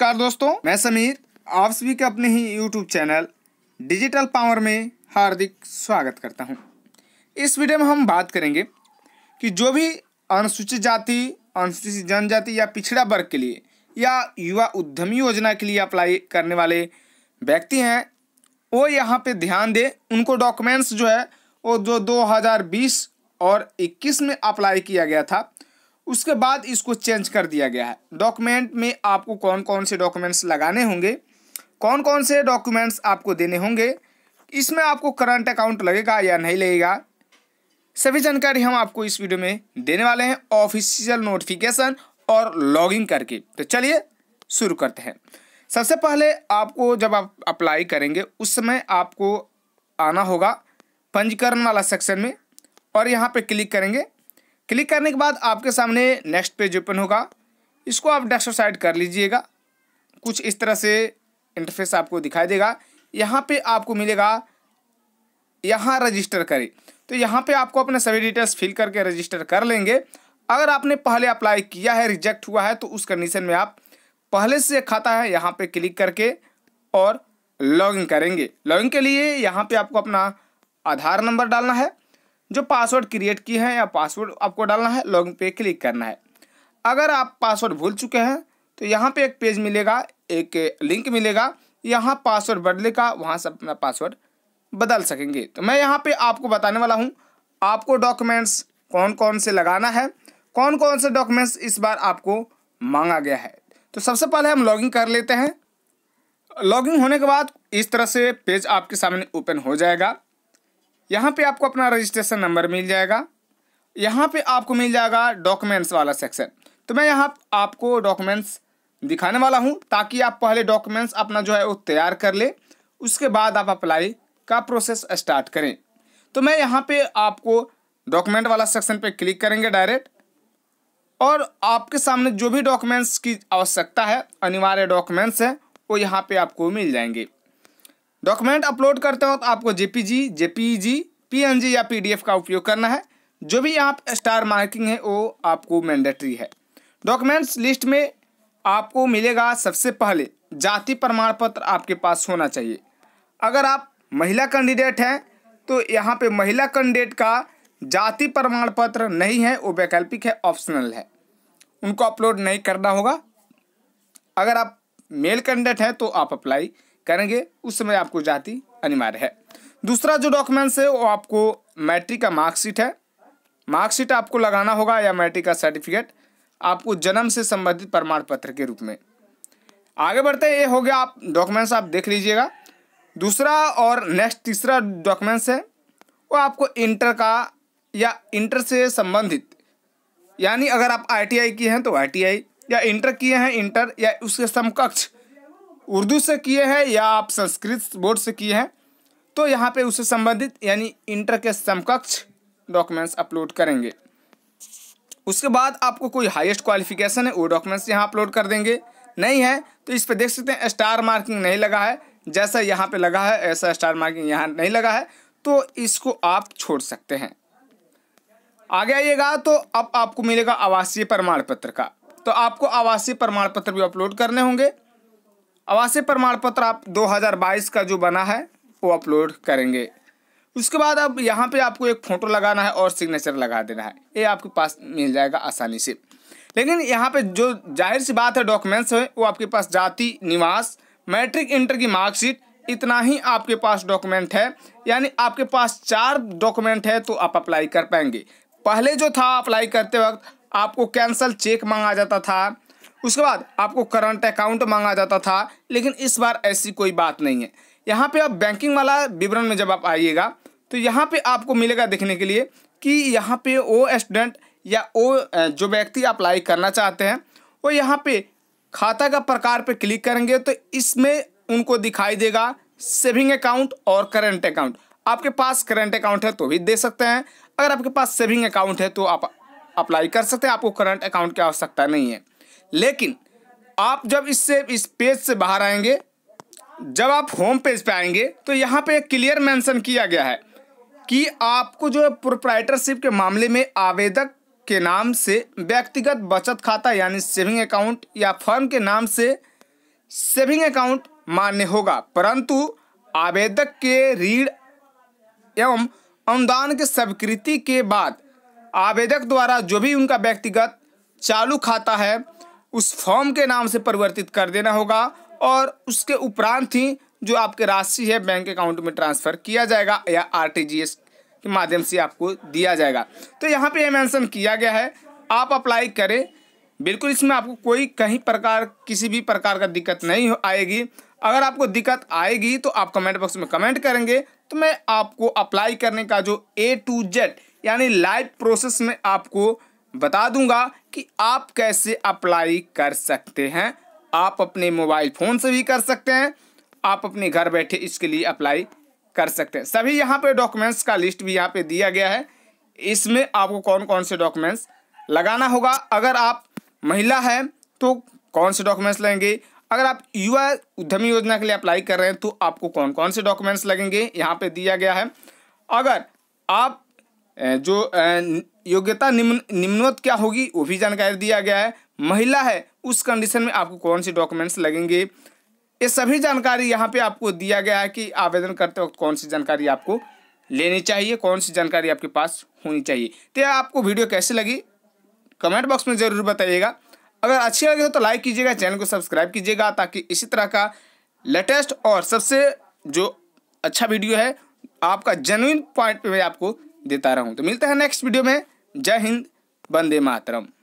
नमस्कार दोस्तों, मैं समीर, आप सभी के अपने ही यूट्यूब चैनल डिजिटल पावर में हार्दिक स्वागत करता हूं। इस वीडियो में हम बात करेंगे कि जो भी अनुसूचित जाति, अनुसूचित जनजाति या पिछड़ा वर्ग के लिए या युवा उद्यमी योजना के लिए अप्लाई करने वाले व्यक्ति हैं वो यहाँ पे ध्यान दें। उनको डॉक्यूमेंट्स जो है वो जो 2020 और 21 में अप्लाई किया गया था उसके बाद इसको चेंज कर दिया गया है। डॉक्यूमेंट में आपको कौन कौन से डॉक्यूमेंट्स लगाने होंगे, कौन कौन से डॉक्यूमेंट्स आपको देने होंगे, इसमें आपको करंट अकाउंट लगेगा या नहीं लगेगा, सभी जानकारी हम आपको इस वीडियो में देने वाले हैं ऑफिशियल नोटिफिकेशन और लॉगिन करके। तो चलिए शुरू करते हैं। सबसे पहले आपको जब आप अप्लाई करेंगे उस समय आपको आना होगा पंजीकरण वाला सेक्शन में और यहाँ पर क्लिक करेंगे। क्लिक करने के बाद आपके सामने नेक्स्ट पेज ओपन होगा, इसको आप डेस्कटॉप साइड कर लीजिएगा। कुछ इस तरह से इंटरफेस आपको दिखाई देगा। यहाँ पे आपको मिलेगा यहाँ रजिस्टर करें, तो यहाँ पे आपको अपने सभी डिटेल्स फिल करके रजिस्टर कर लेंगे। अगर आपने पहले अप्लाई किया है, रिजेक्ट हुआ है, तो उस कंडीशन में आप पहले से खाता है यहाँ पर क्लिक करके और लॉगिन करेंगे। लॉगिन के लिए यहाँ पर आपको अपना आधार नंबर डालना है, जो पासवर्ड क्रिएट किए हैं या पासवर्ड आपको डालना है, लॉगिन पे क्लिक करना है। अगर आप पासवर्ड भूल चुके हैं तो यहाँ पे एक पेज मिलेगा, एक लिंक मिलेगा, यहाँ पासवर्ड बदलने का, वहाँ से अपना पासवर्ड बदल सकेंगे। तो मैं यहाँ पे आपको बताने वाला हूँ आपको डॉक्यूमेंट्स कौन कौन से लगाना है, कौन कौन से डॉक्यूमेंट्स इस बार आपको मांगा गया है। तो सबसे पहले हम लॉगिन कर लेते हैं। लॉगिन होने के बाद इस तरह से पेज आपके सामने ओपन हो जाएगा। यहाँ पे आपको अपना रजिस्ट्रेशन नंबर मिल जाएगा, यहाँ पे आपको मिल जाएगा डॉक्यूमेंट्स वाला सेक्शन। तो मैं यहाँ आपको डॉक्यूमेंट्स दिखाने वाला हूँ ताकि आप पहले डॉक्यूमेंट्स अपना जो है वो तैयार कर ले, उसके बाद आप अप्लाई का प्रोसेस स्टार्ट करें। तो मैं यहाँ पे आपको डॉक्यूमेंट वाला सेक्शन पे क्लिक करेंगे डायरेक्ट, और आपके सामने जो भी डॉक्यूमेंट्स की आवश्यकता है, अनिवार्य डॉक्यूमेंट्स हैं, वो यहाँ पर आपको मिल जाएंगे। डॉक्यूमेंट अपलोड करते हो तो आपको जेपीजी, जेपीजी, पीएनजी या पीडीएफ का उपयोग करना है। जो भी यहाँ स्टार मार्किंग है वो आपको मैंडेटरी है। डॉक्यूमेंट्स लिस्ट में आपको मिलेगा सबसे पहले जाति प्रमाण पत्र आपके पास होना चाहिए। अगर आप महिला कैंडिडेट हैं तो यहाँ पे महिला कैंडिडेट का जाति प्रमाण पत्र नहीं है, वो वैकल्पिक है, ऑप्शनल है, उनको अपलोड नहीं करना होगा। अगर आप मेल कैंडिडेट हैं तो आप अप्लाई करेंगे, उस समय आपको जाति अनिवार्य है। दूसरा जो डॉक्यूमेंट्स है वो आपको मैट्रिक का मार्कशीट है, मार्कशीट आपको लगाना होगा या मैट्रिक का सर्टिफिकेट आपको जन्म से संबंधित प्रमाण पत्र के रूप में। आगे बढ़ते ये हो गया, आप डॉक्यूमेंट्स आप देख लीजिएगा। दूसरा और नेक्स्ट तीसरा डॉक्यूमेंट्स है वो आपको इंटर का या इंटर से संबंधित, यानी अगर आप ITI किए हैं तो ITI, या इंटर किए हैं इंटर या उसके समकक्ष, उर्दू से किए हैं या आप संस्कृत बोर्ड से किए हैं तो यहाँ पे उससे संबंधित यानी इंटर के समकक्ष डॉक्यूमेंट्स अपलोड करेंगे। उसके बाद आपको कोई हाईएस्ट क्वालिफिकेशन है वो डॉक्यूमेंट्स यहाँ अपलोड कर देंगे। नहीं है तो इस पे देख सकते हैं स्टार मार्किंग नहीं लगा है, जैसा यहाँ पे लगा है ऐसा स्टार मार्किंग यहाँ नहीं लगा है, तो इसको आप छोड़ सकते हैं। आगे आइएगा तो अब आपको मिलेगा आवासीय प्रमाण पत्र का, तो आपको आवासीय प्रमाण पत्र भी अपलोड करने होंगे। आवासीय प्रमाण पत्र आप 2022 का जो बना है वो अपलोड करेंगे। उसके बाद अब यहाँ पे आपको एक फ़ोटो लगाना है और सिग्नेचर लगा देना है, ये आपके पास मिल जाएगा आसानी से। लेकिन यहाँ पे जो जाहिर सी बात है डॉक्यूमेंट्स है वो आपके पास जाति, निवास, मैट्रिक, इंटर की मार्कशीट, इतना ही आपके पास डॉक्यूमेंट है, यानी आपके पास 4 डॉक्यूमेंट है तो आप अप्लाई कर पाएंगे। पहले जो था अप्लाई करते वक्त आपको कैंसल चेक मांगा जाता था, उसके बाद आपको करंट अकाउंट मांगा जाता था, लेकिन इस बार ऐसी कोई बात नहीं है। यहाँ पे आप बैंकिंग वाला विवरण में जब आप आइएगा तो यहाँ पे आपको मिलेगा देखने के लिए कि यहाँ पे वो स्टूडेंट या वो जो व्यक्ति अप्लाई करना चाहते हैं वो यहाँ पे खाता का प्रकार पे क्लिक करेंगे तो इसमें उनको दिखाई देगा सेविंग अकाउंट और करेंट अकाउंट। आपके पास करेंट अकाउंट है तो भी दे सकते हैं, अगर आपके पास सेविंग अकाउंट है तो आप अप्लाई कर सकते हैं, आपको करंट अकाउंट की आवश्यकता नहीं है। लेकिन आप जब इस पेज से बाहर आएंगे, जब आप होम पेज पे आएंगे तो यहाँ पे क्लियर मेंशन किया गया है कि आपको जो प्रोप्राइटरशिप के मामले में आवेदक के नाम से व्यक्तिगत बचत खाता यानी सेविंग अकाउंट या फर्म के नाम से सेविंग अकाउंट मान्य होगा, परंतु आवेदक के ऋण एवं अनुदान के स्वीकृति के बाद आवेदक द्वारा जो भी उनका व्यक्तिगत चालू खाता है उस फॉर्म के नाम से परिवर्तित कर देना होगा और उसके उपरांत ही जो आपके राशि है बैंक अकाउंट में ट्रांसफ़र किया जाएगा या आरटीजीएस के माध्यम से आपको दिया जाएगा। तो यहाँ पे ये मेंशन किया गया है, आप अप्लाई करें बिल्कुल, इसमें आपको कोई कहीं प्रकार किसी भी प्रकार का दिक्कत नहीं आएगी। अगर आपको दिक्कत आएगी तो आप कमेंट बॉक्स में कमेंट करेंगे तो मैं आपको अप्लाई करने का जो A to Z यानी लाइव प्रोसेस में आपको बता दूंगा कि आप कैसे अप्लाई कर सकते हैं। आप अपने मोबाइल फ़ोन से भी कर सकते हैं, आप अपने घर बैठे इसके लिए अप्लाई कर सकते हैं। सभी यहाँ पे डॉक्यूमेंट्स का लिस्ट भी यहाँ पे दिया गया है, इसमें आपको कौन कौन से डॉक्यूमेंट्स लगाना होगा। अगर आप महिला हैं तो कौन से डॉक्यूमेंट्स लगेंगे, अगर आप युवा उद्यमी योजना के लिए अप्लाई कर रहे हैं तो आपको कौन कौन से डॉक्यूमेंट्स लगेंगे यहाँ पे दिया गया है। अगर आप जो योग्यता निम्नोक्त क्या होगी वो भी जानकारी दिया गया है। महिला है उस कंडीशन में आपको कौन से डॉक्यूमेंट्स लगेंगे, ये सभी जानकारी यहाँ पे आपको दिया गया है कि आवेदन करते वक्त कौन सी जानकारी आपको लेनी चाहिए, कौन सी जानकारी आपके पास होनी चाहिए। तो आपको वीडियो कैसी लगी कमेंट बॉक्स में ज़रूर बताइएगा। अगर अच्छी लगी हो तो लाइक कीजिएगा, चैनल को सब्सक्राइब कीजिएगा ताकि इसी तरह का लेटेस्ट और सबसे जो अच्छा वीडियो है आपका जेन्युइन पॉइंट पे मैं आपको देता रहूं। तो मिलते हैं नेक्स्ट वीडियो में। जय हिंद, वंदे मातरम।